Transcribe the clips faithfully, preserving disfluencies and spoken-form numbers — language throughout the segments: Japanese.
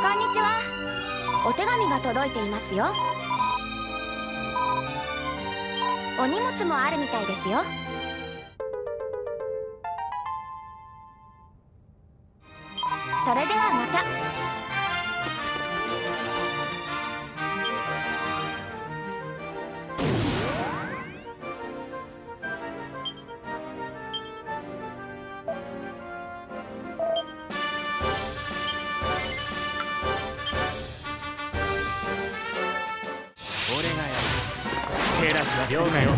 こんにちは。お手紙が届いていますよ。お荷物もあるみたいですよ。それではまた。俺がやる。手出しはするなよ。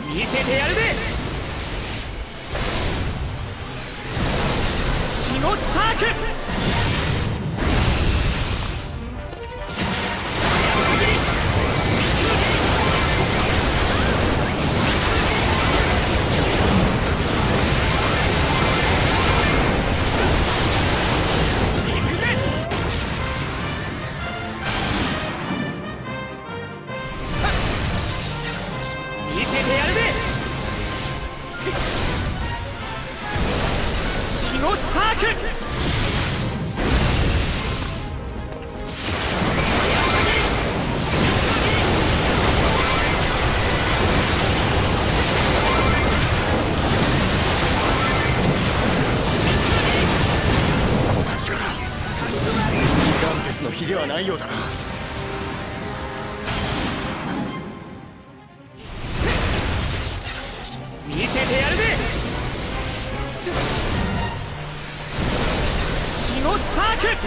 Chi no Spark! ないようだな。見せてやるぜ。Chi no Spark。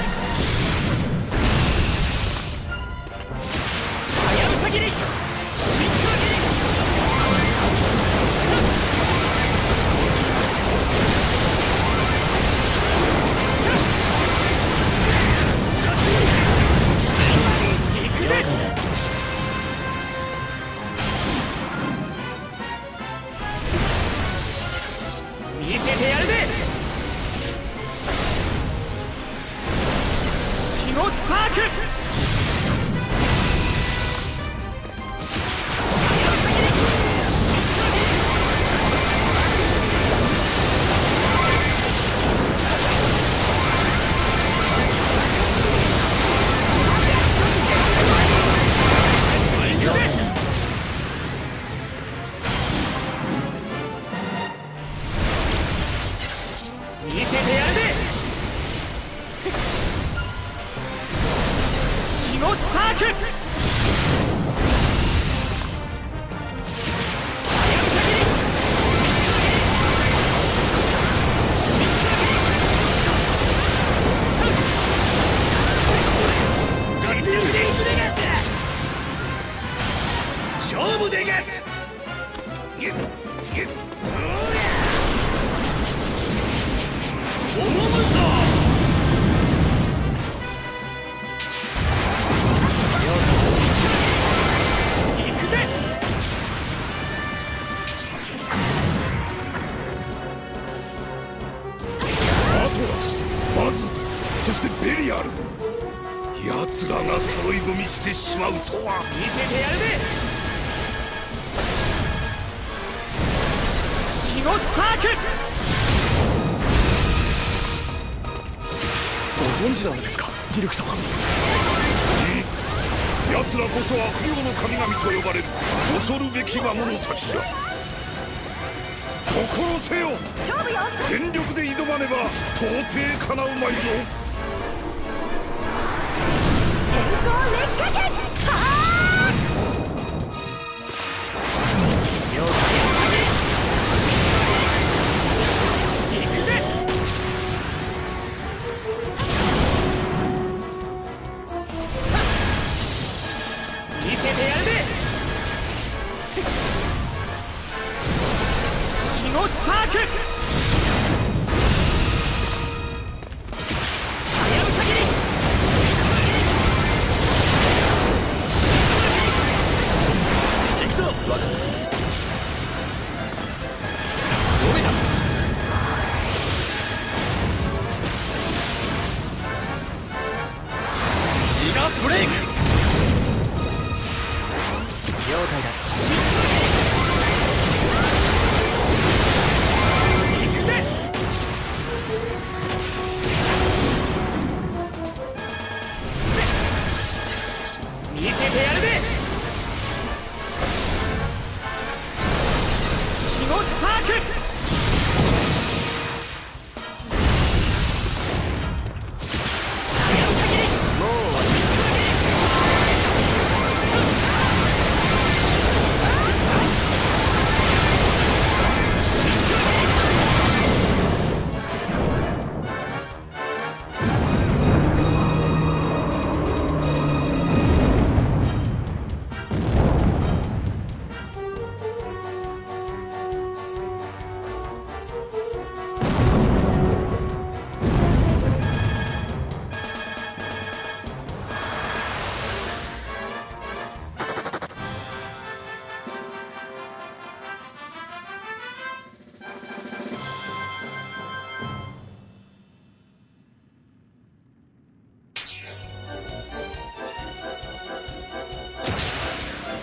奴らが揃い踏みしてしまうとは。見せてやるぜ。Chi no Spark。ご存知なのですか、ディレク様。うん、奴らこそ悪霊の神々と呼ばれる恐るべき魔物たちじゃ。心せよ。勝負よ。全力で挑まねば到底かなうまいぞ。 Chi no Spark! ガブレイク。了解だ。行くぜ。見せてやるぜ。チノスパーク。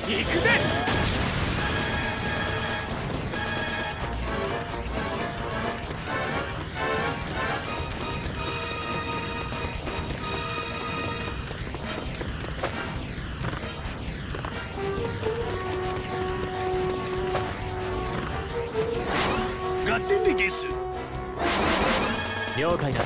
行くぜ。合点でゲス。了解だ。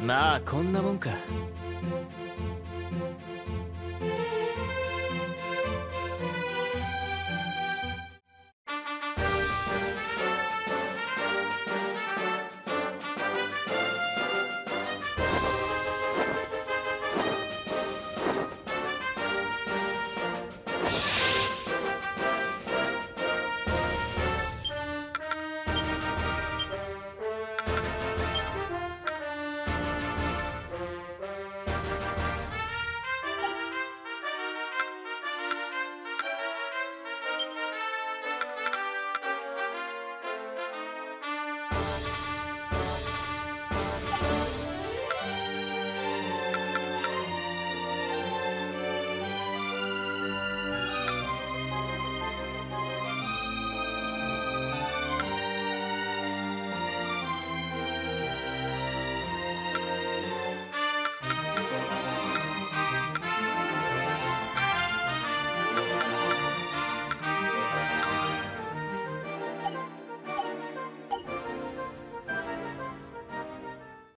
まあこんなもんか。